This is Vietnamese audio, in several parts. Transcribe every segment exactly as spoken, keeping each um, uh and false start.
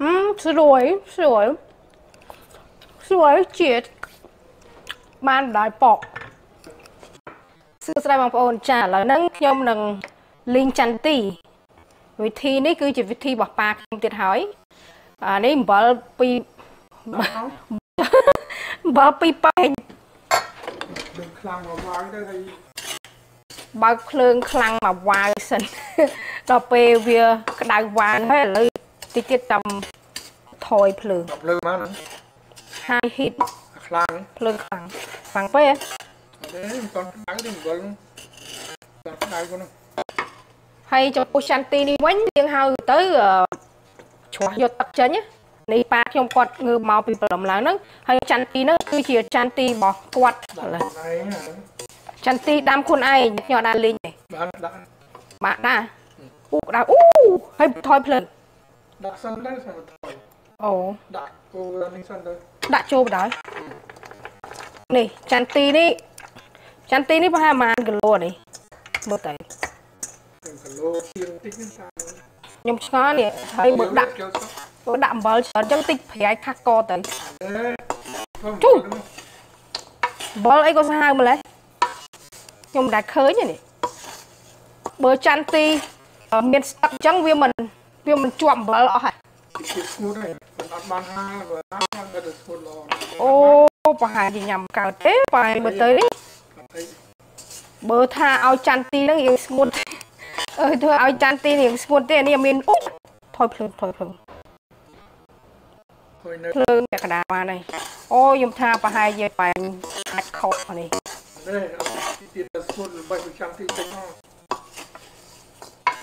สวย สวย สวยเจียดมาดายปอก thôi phường lư má nữa hai hít khlang phường khlang phẳng phê đấy con cái đừng quên con cái của nó hay cho cô Shanti đi quánh riêng hao tới chuột vô tập chơi nhé đi ba trong quạt người màu bị bầm lá nó hay Shanti nó cứ chia Shanti bỏ quạt là Shanti đam khuôn ai nhỏ đàn linh này bạn đã u đã u hay thôi phường đặt sân đấy sao thôi. Ồ, đặt cô lên sân đây. Đặt chỗ đó. Này, Shanti đi. Shanti đi phải mang cái lô này. Bớt tay. Cái lô chiên tích sao. Nhom chó này hay bớt đặt. Bớt đạm vào chân tích phải khắc co tới. Chú. Bớt ấy có sao mà lấy. Nhom đặt khới nhỉ này. Bớt Shanti ở miền Bắc chẳng viên mình, viên mình chuộng bớt lọ hả. Ô, phải thì nhầm cào thế, phải bữa tới đấy. Bữa tha ao Shanti nó nghiêng sụt. Ơi thôi ao Shanti nghiêng sụt thế này mình úp. Thôi phừng, thôi phừng. Phừng cái đà mà này. Ôi, dùng tha phải giờ phải đặt khóc này. Đây, tiền sụt bảy mươi Shanti tính không?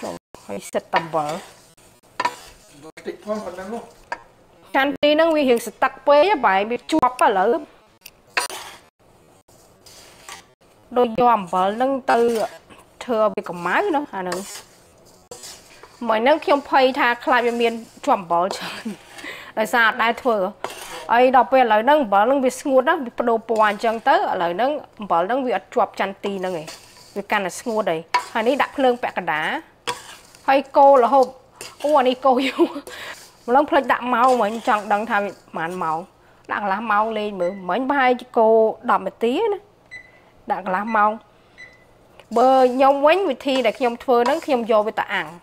Trời, hơi sệt tầm bờ. Shanti nó nguy hiểm sự tắc bế với bài bị chuột và lỡ đôi dòm vợ nâng tư thừa bị cầm máy nữa à nữa mọi nâng khi ông pay tha khai miền chuẩn vợ trời đại sao đại thừa ấy đọc về lời nâng vợ nâng bị sụt đó bị đồ bòn chân tới lời nâng vợ nâng bị chuột Shanti nâng này vì can là sụt đấy hay ní đặt lương bẹ cả đá hay cô là hôm ủa này cô yêu lần phật đạm máu mà anh chẳng đăng tham màn máu đặng lá máu lên mới mấy hai cô đọc một tí nữa đặng lá máu bờ nhom quánh vị thi để khi nhom thưa nó khi nhom vô với ta ăn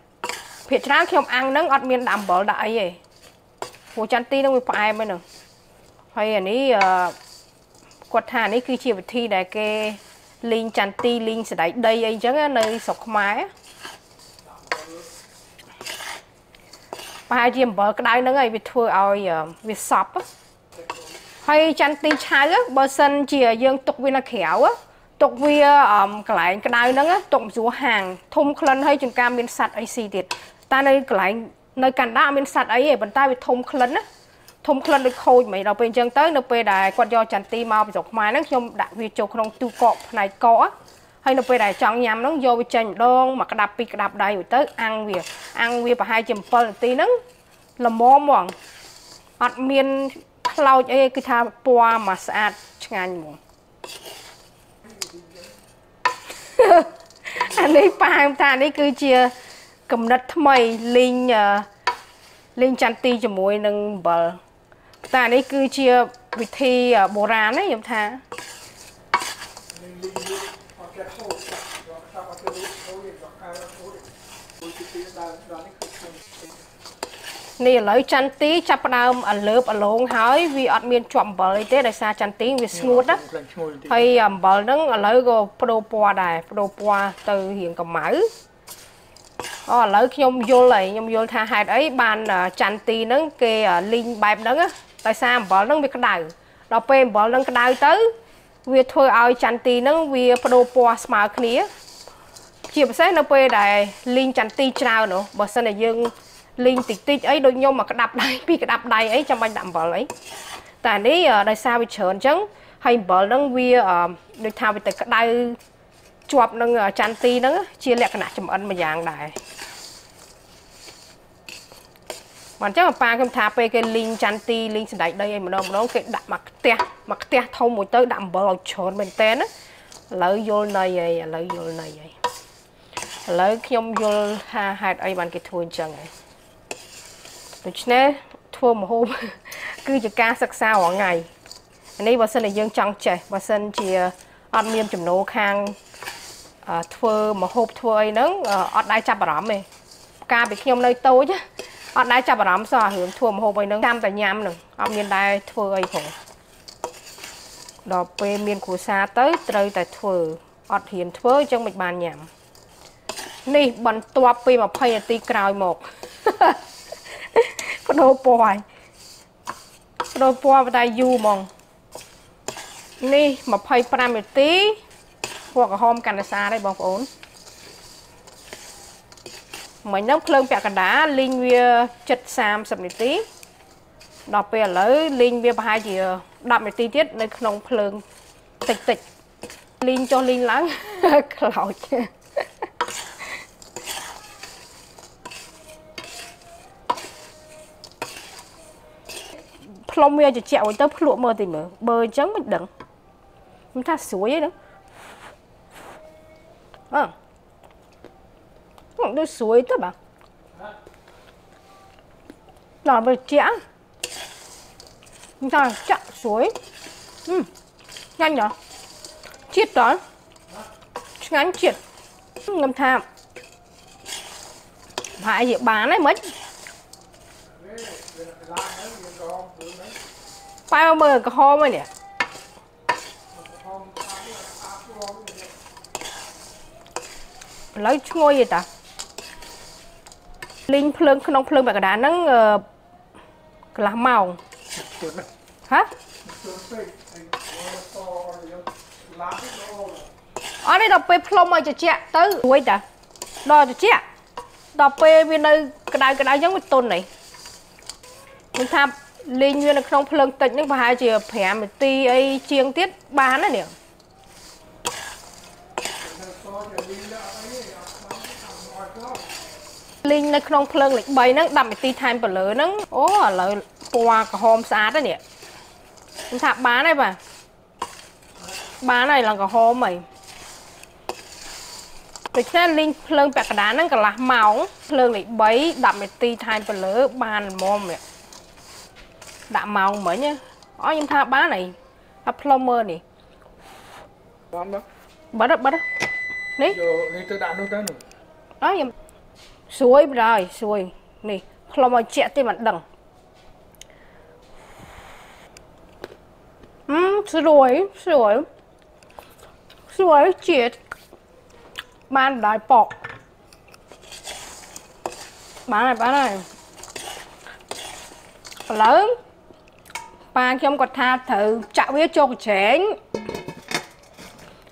phiệt ra khi nhom ăn nó ọt miên đạm bờ đại vậy của Shanti nó bị phai mới nữa hay anh ấy quật hà ấy cứ chia vị thi để cái linh Shanti linh sẽ đẩy đây anh chẳng nơi sọc máy hai chim bờ cái đáy nó ngay bị thua oi bị sập hay Shanti chai á bờ sân chìa dương tục vi nó khéo á tục vi cái lại cái đáy nó á tục rùa hàng thum khlen hay chừng cam bên sạt ấy xì tiệt ta đây cái lại nơi cản đá bên sạt ấy bàn tay bị thum khlen á thum khlen được khôi mấy đầu bên chân tới nó pe đài quạt do Shanti mau bị dọc mai nó trong đại vi châu không tu cọp này có hay nó pe đài chọn nhám nó vô bị chèn đong mà cái đạp bị cái đạp đầy rồi tới ăn việc ăn việc và hai chim bờ tí nắng là mò mỏng ọt miên lau ấy cứ tha qua mà sạch ngàn mỏng anh ấy ba em ta đấy cứ chia cầm đất mày linh linh Shanti cho mối nâng bờ ta đấy cứ chia vị thi bồ rán ấy em tha nè lấy Shanti chắp đam ở lớp ở lồng hói vì ở miền chuẩn bờ thế đại sa Shanti vì smooth đó hay bờ nắng ở lấy go pro qua đài pro qua từ hiện cầm mãi ở lấy khi ông vô lại ông vô tha hai đấy bàn Shanti nắng kề linh bài nắng á tại sao bờ nắng bị cái đài đào pe bờ nắng cái đài tới vì thôi ao Shanti nắng vì pro qua smart kia chỉ biết xét nó pe đài linh Shanti trao nữa bờ sân này dương linh tịch tịch ấy đôi nhau mà cái đạp đầy vì cái đạp đầy ấy trong anh đạm vào ấy tại đấy đại sao bị chởn chấn hay bờ nâng vi được thao bị tịch cái đai chuột nâng Shanti nâng chia lẹ cái nạt chấm ấn mà dạng đại mà chắc là ba cái tháp cái linh Shanti linh sẽ đẩy đây mà nó nó cái đạp mặc te mặc te thâu một tới đạm bờ chởn mình té nữa lấy vô này vậy lấy vô này vậy lấy khi ông vô ha hạt ấy bạn cái thua chẳng ấy. Точно from home cứ chỉ ca sắc sao ở ngày này bà sân là dương trăng trẻ bà sân chỉ ăn miếng chấm nấu khang thưa mà hộp thưa ấy nướng ở đây chả bảo mày ca bị khiêm nơi tối chứ ở đây chả bảo sao hướng thưa mà hộp ấy nướng cam tại nhám nữa ăn miếng đây thưa ấy khổ đò về miền của xa tới trời tại thưa ở hiền thưa trong mịch bàn nhám này bận tua về mà phải ti cào một con đồ bòi con đồ bòi vào đây du mong nè mà phải pram một tí hoặc là hôm canh xa đây bằng ổn mấy nấm khương bẹt cả đá linh bia chật sam sập một tí đọt bẹt lấy linh bia hai gì đập một tí tiết nơi nông khương tịch tịch linh cho linh lắng lòi lông mèo chỉ chẹo với tớ lụa mơ thì mở bờ trắng mình đừng chúng ta suối ấy đó à đôi suối tớ bảo là bờ chĩa chúng ta chạm suối ừ. Nhanh nhở chiết đó ngắn chiết ngâm tham phải gì bán ấy mấy bao mơ cái hôm ấy nè lấy ngôi gì ta linh phượng không phượng bạc đá nắng lá màu hả ở đây đọc về phong mà cho chị tới quay ta đo cho chị đọc về bên đây cái đá cái đá giống cái tôn này mình tham linh nguyên là không phồng tịnh nhưng mà hai chị phải một tí ấy chiên tiết bán này nè linh là không phồng lịch bay nó đập một tí than bờ lớn nó ố lợi qua cả hôm sáng đó nè mình tham bán này bà bán này là cả hôm mày thực ra linh phồng bẹt cả đá nó cả là màu phồng lịch bay đập một tí than bờ lớn bàn mồm nè đã màu mới nhá, ó nhưng tha bá này, tha plumber này, bắt đó bắt đó, đấy, đó nhưng suối rồi suối này, plumber chẹt tên mặt đằng, um suối suối suối chẹt, ban đại bọ, bán này bán này, lớn bà khi ông còn tha thử chạm với chôn chén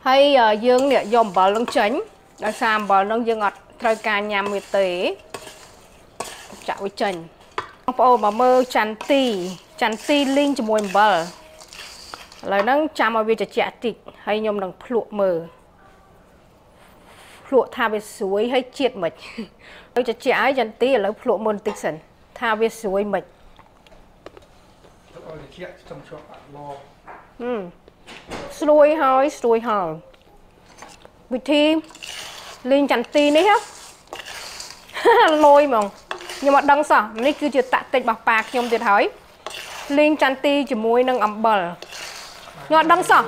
hay uh, dương nè dòm bờ lưng chén đã xàm bờ lưng dương ngọt trời ca nhằm mười tỷ chạm với chén ông bố mà mơ chăn tì chăn tì linh cho mùi bờ lời nâng chạm vào việc chả tịch hay nhôm đằng lụa mờ lụa tha với suối hay triệt mệt tôi chả chả chăn tì là lụa môn tịch sẵn tha với suối mệt xuôi hơi xuôi hơi vì thế lên chắn tì đấy hết lôi mong nhưng mà đằng sau này cứ chỉ tạm tịch bạc bạc nhưng tuyệt hỏi lên chắn tì chỉ muối nâng ẩm bờ nhưng mà đằng sau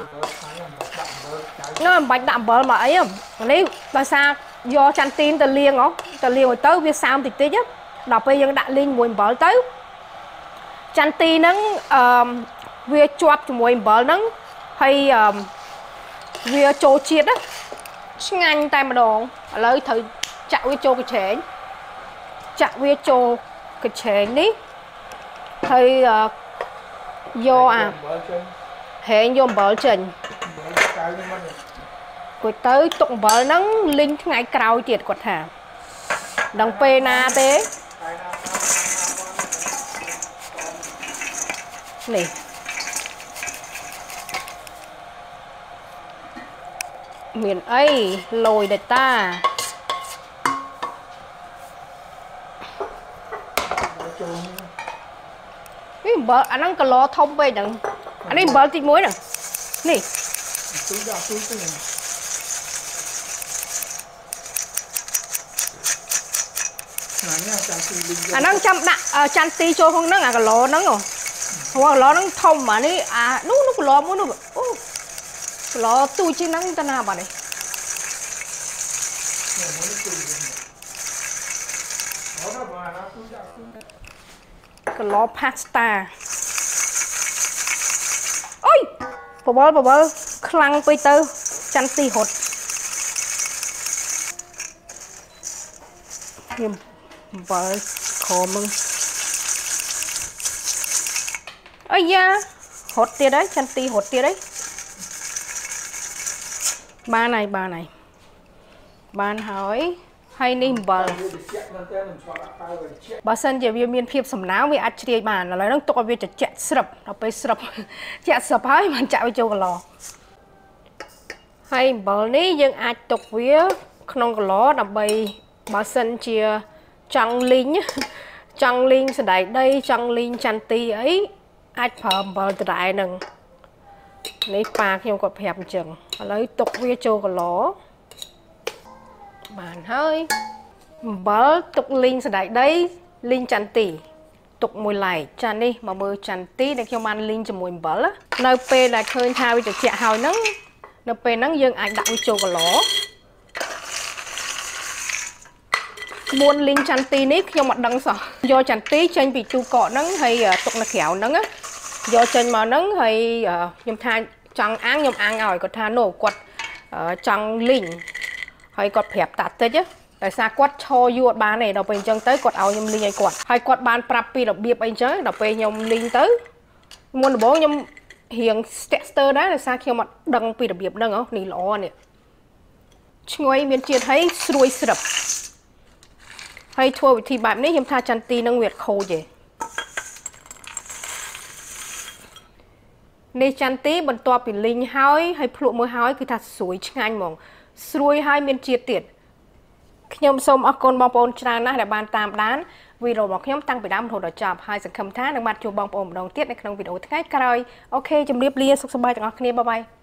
nó bạch đạm bờ mà ấy không lấy bà sao do chắn tì từ liền ó từ liền rồi tới việc sao tịch tịch chứ đọc bây giờ đã lên muối bờ tới chăn tì nắng vừa chọc cho mùi bờ nắng hay vừa trô chiết á ngăn tay mà đồ lấy thử chạm với trô cái chén chạm với trô cái chén đi thầy vô à hẹn vô bờ chỉnh rồi tới tụng bờ nắng linh ngay cào chiết quạt thả đồng pê na thế này miền ấy lồi để ta cái bờ anh ăn cà lo thông về đừng anh ấy bờ thịt muối nè này à nâng chăm đã chăn tì cho không nâng à cái lò nâng rồi hoặc lò nâng thông mà đi à nút nút lò muốn nút lò tu chi nâng ta nào bà này cái lò pasta ôi bờ bờ bờ bờ khăn bây tơ chăn tì hột nhưng vợ khổ mừng ôi da hột tia đấy chăn tì hột tia đấy ba này ba này bạn hỏi hay nên vợ bà sân giờ viên miền phiệp sầm náo với ăn chia bàn là lấy nước to với chặt chẽ sập nó phải sập chặt sập ấy mà chạy vô lò hay vợ ní dân ăn tục với không lò đập bay bà sân chia trăng linh trăng linh sẽ đại đây trăng linh chăn tì ấy ai phẩm bờ đại nừng lấy pha khi còn hẹp chừng lấy tục với châu còn ló bạn hơi bờ tục linh sẽ đại đây linh chăn tì tục mùi lại chăn đi mà bờ chăn tì để khi man linh cho mùi bờ á nơi pe là khơi thao với trẻ hào nắng nơi pe nắng dương ai đặt với châu còn ló buôn linh chăn tì nít khi mà đăng sọ do chăn tì trên bị chu cọ nắng hay uh, tục là khéo nắng á do trên mà nắng hay uh, nhom than trăng ăn nhom ăn ỏi có than nổ quật uh, trăng linh hay quật phẹp tạt tới chứ tại sao quật cho yuột ba này đầu bên chân tới quật ao nhom linh hay quật hay quật ban prapi đầu biệp anh chứ đầu bên nhom linh tới muốn bố nhom hiền tester đấy là sao khi mà đăng pi đầu biệp đăng không nỉ lọ này ngồi miền triệt thấy xuôi sập hay thua thì bạn ấy nhầm tha chăn tì năng nguyệt khô vậy nên chăn tì bần to bị linh hói hay phụ mưa hói cứ thật suối chanh mỏng suối hai miền chia tiệt nhầm sôm ở con bong bồn tràn na để bàn tam đán vì đồ bọc nhầm tăng bị đam thổi đỏ chạp hai sản phẩm thá đang mặt chùa bong bồn đồng tiết này không bị đổ thế ngay cả rồi ok chấm điệp lia sốc sờ bay chẳng có kia bye bye